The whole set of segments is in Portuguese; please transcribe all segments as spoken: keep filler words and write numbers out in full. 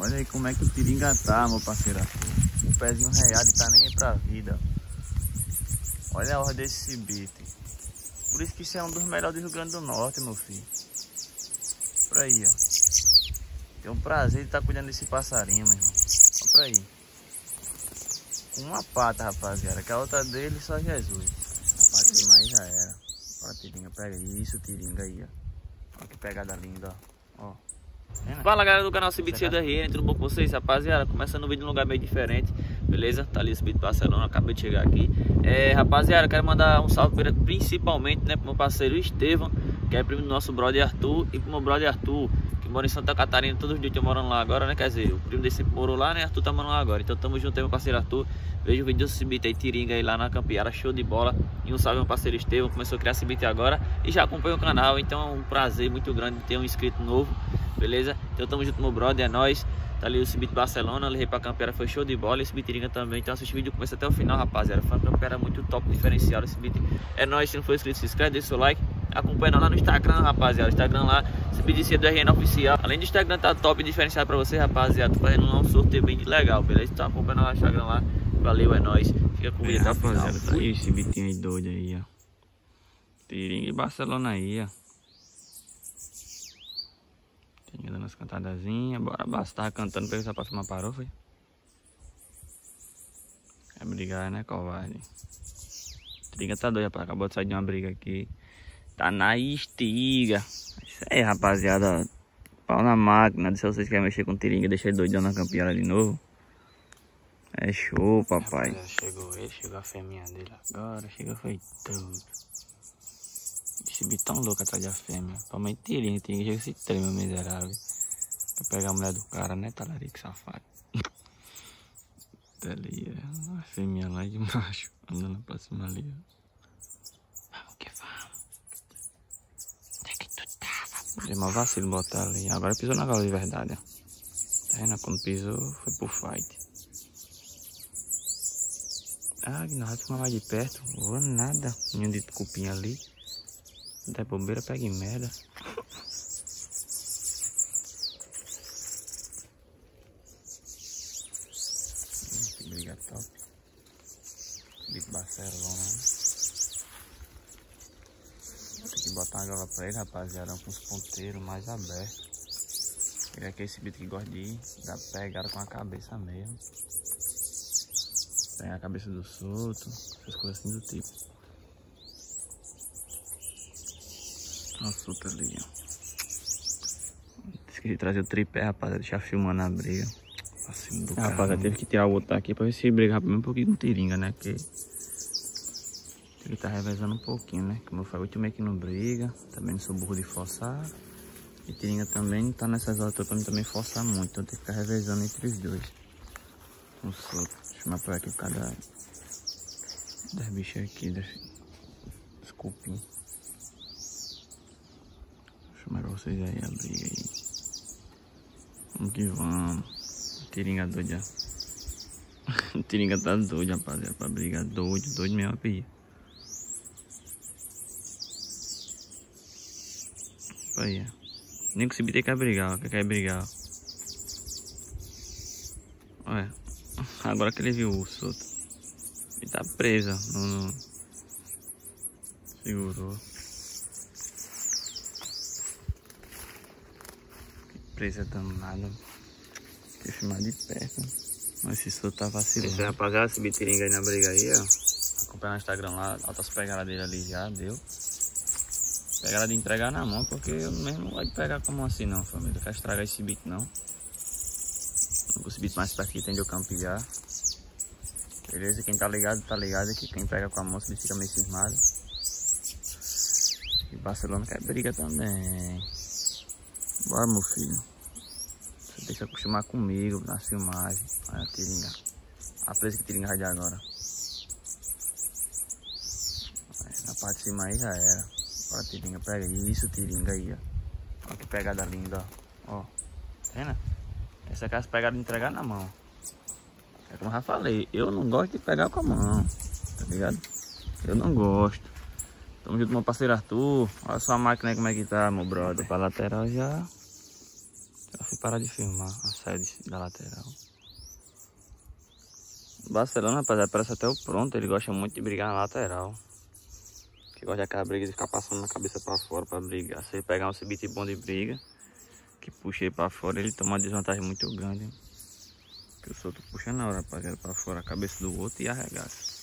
Olha aí como é que o Tiringa tá, meu parceiro Arthur. O pezinho reiado tá nem aí pra vida. Olha a hora desse Sibite. Por isso que isso é um dos melhores do Rio Grande do Norte, meu filho. Por aí, ó. Tem um prazer de estar tá cuidando desse passarinho, meu irmão. Olha pra aí. Com uma pata, rapaziada. Que a outra dele só Jesus. A patinha aí já era. Olha, Tiringa, pega isso, Tiringa aí, ó. Olha que pegada linda, ó. Ó. Fala galera do canal Sibites e Cia, tudo bom com vocês, rapaziada? Começando o vídeo em um lugar meio diferente, beleza? Tá ali o Sibite Barcelona, acabei de chegar aqui. É, rapaziada, quero mandar um salve principalmente, né, pro meu parceiro Estevam, que é primo do nosso brother Arthur, e pro meu brother Arthur, que mora em Santa Catarina, todos os dias eu tô morando lá agora, né? Quer dizer, o primo dele sempre morou lá, né? Arthur tá morando lá agora. Então tamo junto aí, meu parceiro Arthur. Veja o vídeo do Sibite aí, Tiringa aí lá na campeada, show de bola. E um salve meu parceiro Estevam, começou a criar Sibite agora e já acompanha o canal, então é um prazer muito grande ter um inscrito novo. Beleza? Então tamo junto, meu brother, é nóis. Tá ali o Sibite Barcelona, ali pra campeira foi show de bola. E o Sibite Tiringa também. Então assiste o vídeo do começo até o final, rapaziada. Foi uma campeira muito top, diferencial. Esse Sibite é nóis. Se não for inscrito, se inscreve, deixa o seu like. Acompanha lá no Instagram, rapaziada. Instagram lá, Sibite Cia do R N Oficial. Além do Instagram, tá top e diferenciado pra você, rapaziada. Tô fazendo um sorteio bem legal, beleza? Então acompanha lá no Instagram lá. Valeu, é nóis. Fica com o vídeo até o final. Tá aí o Sibite aí doido aí, ó. Tiringa e Barcelona aí, ó. Dando as cantadazinhas, bora bastar cantando, porque essa próxima parou, foi? É brigar, né, covarde? Tiringa tá doida, rapaz, acabou de sair de uma briga aqui. Tá na estiga. Isso aí, rapaziada, pau na máquina, se vocês querem mexer com Tiringa, deixa ele doidão na campeada de novo. É show, papai. Rapaz, chegou ele, chegou a fêmea dele agora, chega foi tudo. Esse bicho tão louco atrás da fêmea. Toma Tiringa, Tiringa chega esse trem, meu miserável. Pra pegar a mulher do cara, né, talarico safado. Tá ali, ó. A fêmea lá de macho. Andando pra cima ali, ó. Vamos que vamos. Onde é que tu tava? Deu uma vacilo botar ali. Agora pisou na gaiola de verdade, ó. Tá vendo? Quando pisou, foi pro fight. Ah, ignorado, fica mais de perto. Vou nada. Ninho de cupinha ali. Até bombeira pega em merda. Hum, que briga top. Bicho Barcelona. Vou ter que botar uma gaiola pra ele, rapaziada. Com os ponteiros mais abertos. Ele é aquele bicho que gosta de ir. Dá pegada com a cabeça mesmo. Tem a cabeça do solto. Essas coisas assim do tipo. Olha o solto ali, ó. Esqueci de trazer o tripé, rapaziada. Deixar filmando a briga. Assim do carro. Rapaziada, teve que tirar o outro aqui pra ver se briga rapaz, um pouquinho com Tiringa, né? Porque ele tá revezando um pouquinho, né? Como eu falei, oito meio que não briga. Também não sou burro de forçar. E Tiringa também não tá nessas horas pra mim também forçar muito. Então tem que ficar revezando entre os dois. Um solto. Deixa eu mapear aqui cada... das bichas aqui, das... dos cupim. Mas vocês aí a briga aí. Vamos que vamos. Tiringa doida. Tiringa tá doida, rapaziada. Pra brigar doido, doido mesmo a pedir. Aí, ó. Nem consegui ter que brigar, ó. Que quer brigar, ó. Olha. Agora que ele viu o solto. Ele tá preso, ó. No, no... Segurou. Presa danada, que filmar de perto, mas esse solto tá vacilando. Esse rapaziada, esse Tiringa aí na briga aí, ó. Acompanha no Instagram lá, altas pegadas dele ali já, deu. Pegada de entregar na mão, porque eu mesmo não gosto de pegar como assim não, família. Não quero estragar esse bit não. Esse bit mais pra aqui tem de eu campear. Beleza, quem tá ligado, tá ligado, que quem pega com a mão, ele fica meio cismado. E Barcelona quer briga também. Bora, meu filho. Você tem que se acostumar comigo na filmagem. Olha a Tiringa. A presa que Tiringa vai dar agora. Na parte de cima aí já era. Bora, Tiringa. Pega isso, Tiringa aí, ó. Olha que pegada linda, ó. Ó. Tá vendo? Essa aqui é as pegadas de entregar na mão. É como eu já falei. Eu não gosto de pegar com a mão. Tá ligado? Eu não gosto. Tamo junto com meu parceiro Arthur. Olha só a máquina aí como é que tá, meu brother. Pra lateral já. Já fui parar de filmar a sede da lateral. O Barcelona, rapaziada, parece até o pronto. Ele gosta muito de brigar na lateral. Que gosta daquela briga de ficar passando na cabeça pra fora pra brigar. Se ele pegar um cibite bom de briga, que puxa ele pra fora, ele toma uma desvantagem muito grande. Hein? Que o solto puxa na hora, rapaziada, pra fora a cabeça do outro e arregaça.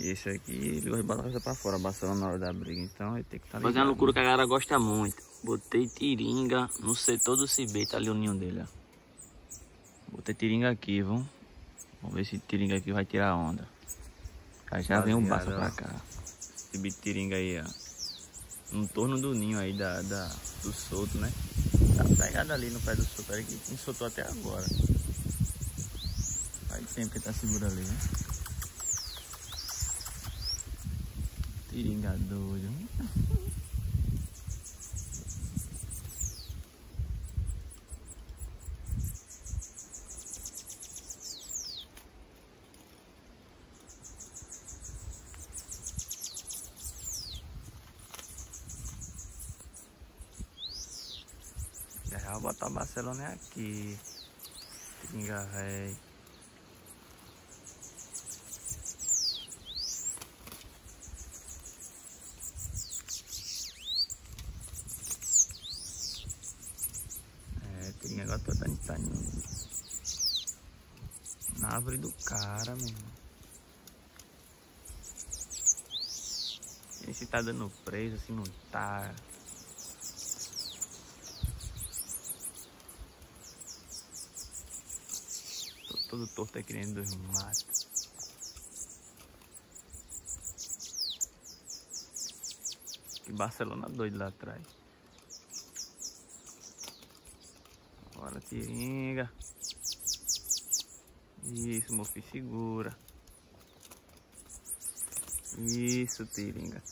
E esse aqui, ele gosta de botar a cabeça pra fora, o Barcelona na hora da briga. Então ele tem que estar ligado. Mas é uma loucura, né? Que a galera gosta muito. Botei Tiringa no setor do cibite, ali o ninho dele, ó. Botei Tiringa aqui, vamos. Vamos ver se Tiringa aqui vai tirar a onda. Aí já vem um baço pra cá. Esse bicho Tiringa aí, ó. No torno do ninho aí da, da, do solto, né? Tá pegado ali no pé do solto. Olha que não soltou até agora. Faz tempo que tá seguro ali, né? Tiringa doido. Vou botar o Barcelona aqui. Tiringa, véi. É, Tiringa agora tá dando na árvore do cara, meu irmão. Esse tá dando preso, assim não tá. Todo torto aqui dentro dos matos. Que Barcelona doido lá atrás. Bora, Tiringa. Isso, meu filho, segura. Isso, Tiringa.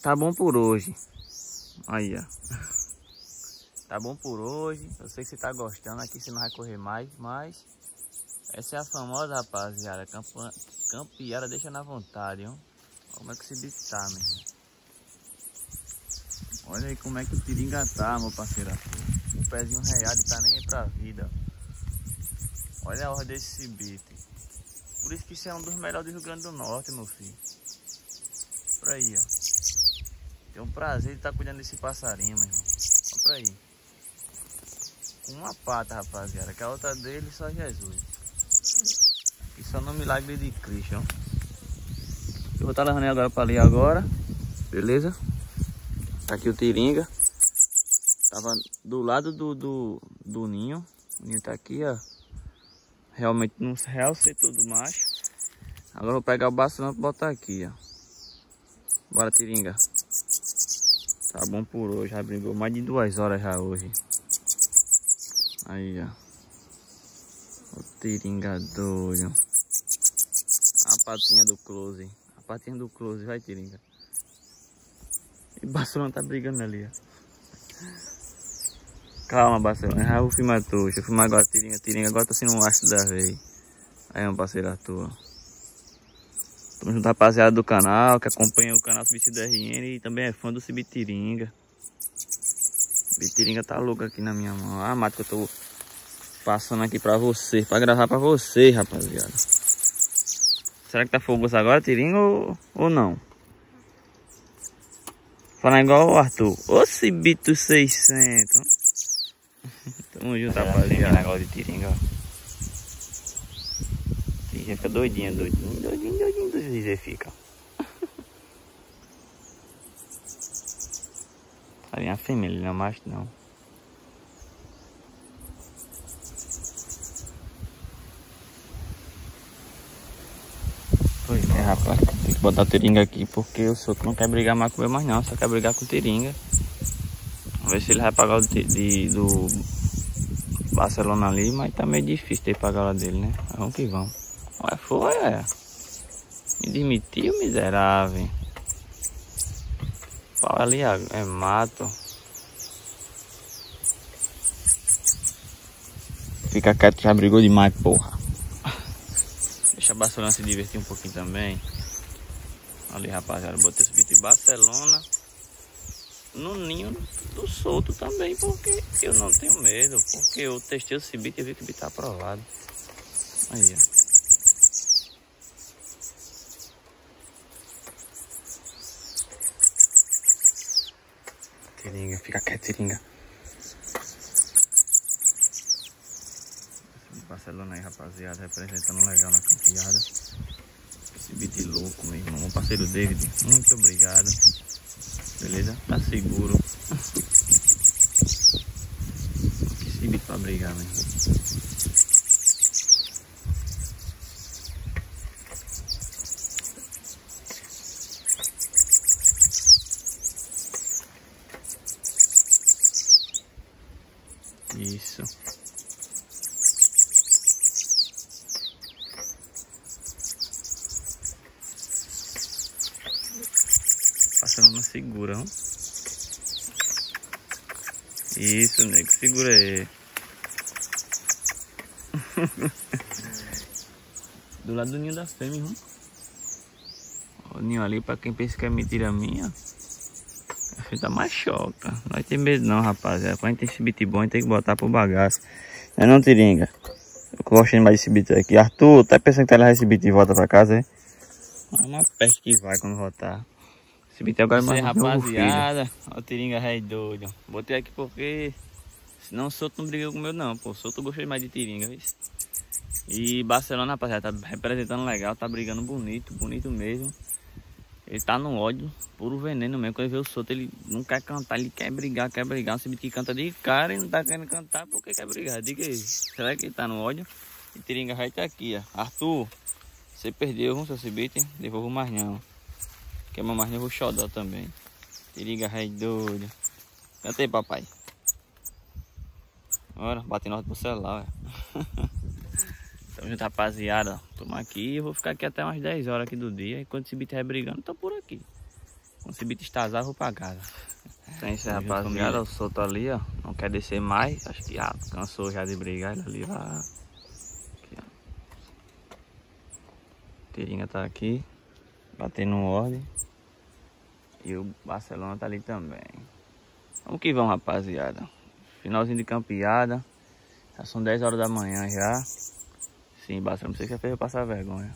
Tá bom por hoje. Aí, ó. Tá bom por hoje. Eu sei que você tá gostando. Aqui você não vai correr mais, mas... essa é a famosa, rapaziada, campa... campeada deixa na vontade, ó. Como é que esse bicho tá, meu irmão? Olha aí como é que o Tiringa tá, meu parceiro. O pezinho reado tá nem aí pra vida. Olha a hora desse bicho. Por isso que isso é um dos melhores do Rio Grande do Norte, meu filho. Por aí, ó. Tem um prazer de estar tá cuidando desse passarinho, meu irmão. Olha pra aí. Com uma pata, rapaziada, que a outra dele só Jesus. Aqui só no milagre de Cristo, ó. Eu vou estar levando agora pra ali agora. Beleza? Tá aqui o Tiringa. Tava do lado do, do, do ninho. O ninho tá aqui, ó. Realmente no real setor do macho. Agora eu vou pegar o Barcelona e botar aqui, ó. Bora, Tiringa. Tá bom por hoje. Já brigou mais de duas horas já hoje. Aí, ó. O Tiringa doido. A patinha do close. A patinha do close. Vai, Tiringa. E Barcelona tá brigando ali, ó. Calma, Barcelona. Já vou filmar tu. Deixa eu filmar agora a Tiringa. Tiringa agora tá sendo um astro da vez. Aí, meu parceiro Arthur. Tamo junto, rapaziada do canal, que acompanha o canal Sibites e também é fã do Sibites Tiringa. Tiringa tá louco aqui na minha mão. Ah, mato que eu tô passando aqui pra vocês, pra gravar pra vocês, rapaziada. Será que tá fogoso agora, Tiringa, ou, ou não? Falar igual o Arthur. Ô, Sibito seiscentos. Tamo junto, rapaziada. Negócio de Tiringa, ó. Tiringa fica doidinha, doidinho, doidinho, doidinho, doidinho, fica. Olha a fêmea, ele não é macho, não. Pois é, rapaz. Tem que botar o Tiringa aqui porque o senhor não quer brigar mais com ele, mais não. Só quer brigar com o Tiringa. Vamos ver se ele vai pagar o de, de, do Barcelona ali, mas tá meio difícil ter pagar o dele, né? Mas vamos que vamos. Ué, foi, é. Me demitiu, miserável. Ali é mato. Fica quieto, já brigou demais, porra. Deixa a Barcelona se divertir um pouquinho também. Ali, rapaziada, botei esse vídeo de Barcelona. no ninho do solto também, porque eu não tenho medo, porque eu testei o cibite e vi que está aprovado. Aí, ó. Tiringa, fica quieto, Tiringa. Barcelona aí, rapaziada, representando legal na campeada. Esse beat louco, meu irmão. Meu parceiro David, muito obrigado. Beleza? Tá seguro. Que esse beat pra brigar, meu irmão. Isso. Passando na segura, não? Isso, nego, segura aí. Do lado do ninho da fêmea, irmão. O ninho ali, pra quem pensa que é mentira minha, tá machoca. Não tem medo não, rapaziada. Quando a gente tem esse bit bom, a gente tem que botar pro bagaço. Não é não, Tiringa? Eu gosto mais desse bit aqui. Arthur, tá pensando que tá levar esse bit e volta pra casa, hein? É uma peste que vai quando voltar. Esse bit agora é mais novo, rapaziada. Ó, Tiringa, rei doido. Botei aqui porque senão o solto não brigou com o meu não, pô. O solto eu gostei mais de Tiringa, viu? E Barcelona, rapaziada, tá representando legal. Tá brigando bonito, bonito mesmo. Ele tá no ódio, puro veneno mesmo. Quando ele vê o solto, ele não quer cantar, ele quer brigar, quer brigar. Um cibite que canta de cara e não tá querendo cantar porque quer brigar. Diga aí, será que ele tá no ódio? E Tiringa vai tá aqui, ó. Arthur, você perdeu um seu cibite, hein? Devolvo mais não. Quer mais não, eu vou xodó também. Tiringa vai doido. Canta aí, papai. Bora, bate nós pro celular, ué. Tamo junto, rapaziada. Tamo aqui e vou ficar aqui até umas dez horas aqui do dia. E quando esse bit é brigando, tô por aqui. Quando esse bit estazar, eu vou pra casa. Então é isso, rapaziada. O solto ali, ó. Não quer descer mais. Acho que ah, cansou já de brigar. Ele ali lá. Aqui, ó. Tiringa tá aqui. Batendo ordem. E o Barcelona tá ali também. Vamos que vamos, rapaziada. Finalzinho de campeada. Já são dez horas da manhã já. Sim, Barcelona, não sei o que já fez eu passar vergonha.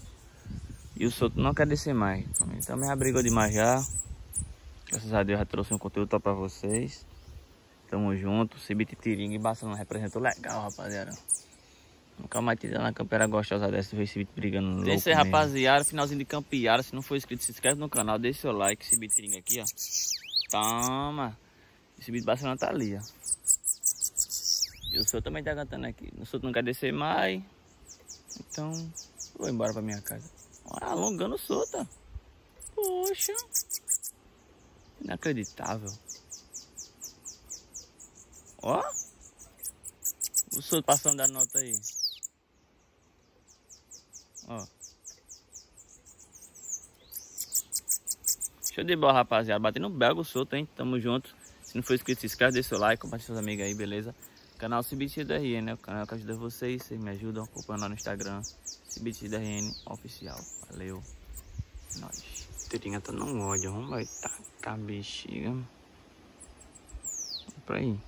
E o solto não quer descer mais. Então me abrigou demais já. Graças a Deus já trouxe um conteúdo top pra vocês. Tamo junto. Sibites, Tiringa e Barcelona representou legal, rapaziada. Nunca mais tirando na campeira gostosa dessa. Ver Sibites brigando louco. É isso aí, rapaziada. Finalzinho de campeada. Se não for inscrito, se inscreve no canal. Deixa seu like. Sibites, Tiringa aqui, ó. Toma. E Sibites, Barcelona tá ali, ó. E o solto também tá cantando aqui. O solto não quer descer mais. Então, vou embora pra minha casa. Olha, alongando solta. Poxa. Inacreditável. Ó. O solto passando a nota aí. Ó. Show de bola, rapaziada. Batendo belga o solto, hein? Tamo junto. Se não for inscrito, se inscreve, deixa seu like, compartilha com seus amigos aí, beleza? Canal Sibites e Cia, né? O canal que ajuda vocês, vocês me ajudam, acompanhando lá no Instagram, Sibites e Cia oficial. Valeu. Nós. Tiringa tá no ódio, vamos vai tacar bexiga. Pra aí.